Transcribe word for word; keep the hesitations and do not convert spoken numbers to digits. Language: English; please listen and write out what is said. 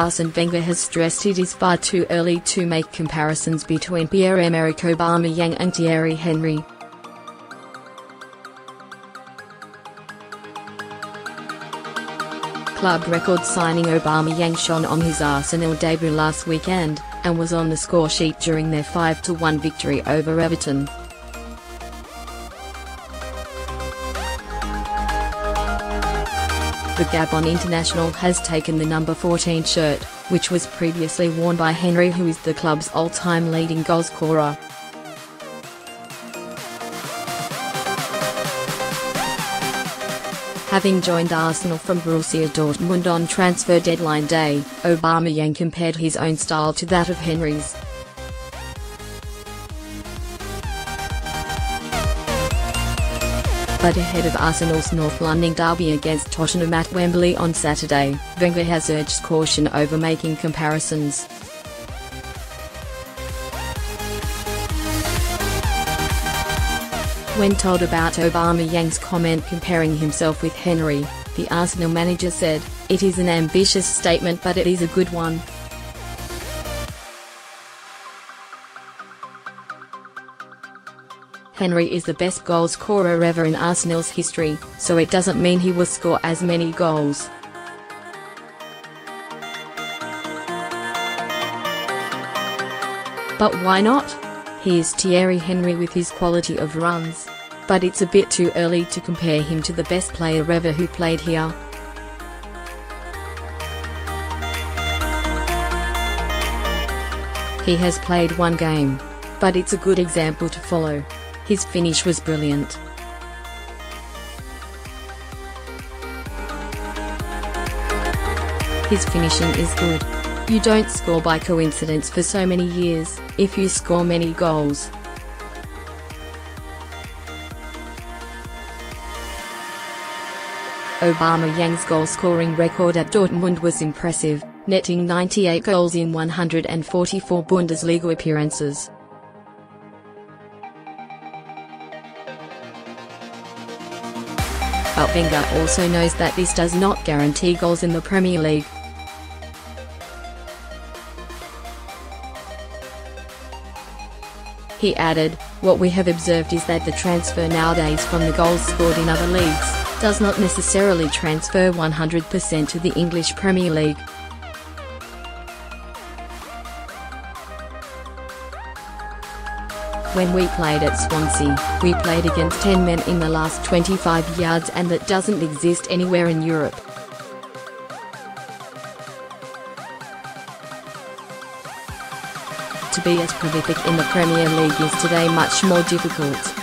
Arsene Wenger has stressed it is far too early to make comparisons between Pierre-Emerick Aubameyang and Thierry Henry. Club record signing Aubameyang shone on his Arsenal debut last weekend, and was on the score sheet during their five to one victory over Everton. The Gabon international has taken the number fourteen shirt, which was previously worn by Henry, who is the club's all-time leading goalscorer. Having joined Arsenal from Borussia Dortmund on transfer deadline day, Aubameyang compared his own style to that of Henry's. But ahead of Arsenal's North London derby against Tottenham at Wembley on Saturday, Wenger has urged caution over making comparisons. When told about Aubameyang's comment comparing himself with Henry, the Arsenal manager said, "It is an ambitious statement, but it is a good one." Henry is the best goalscorer ever in Arsenal's history, so it doesn't mean he will score as many goals. But why not? Here's Thierry Henry with his quality of runs. But it's a bit too early to compare him to the best player ever who played here. He has played one game. But it's a good example to follow. His finish was brilliant. His finishing is good. You don't score by coincidence for so many years, if you score many goals. Aubameyang's goal-scoring record at Dortmund was impressive, netting ninety-eight goals in one hundred forty-four Bundesliga appearances. But Wenger also knows that this does not guarantee goals in the Premier League. He added, "What we have observed is that the transfer nowadays from the goals scored in other leagues, does not necessarily transfer one hundred percent to the English Premier League." When we played at Swansea, we played against ten men in the last twenty-five yards, and that doesn't exist anywhere in Europe. To be as prolific in the Premier League is today much more difficult.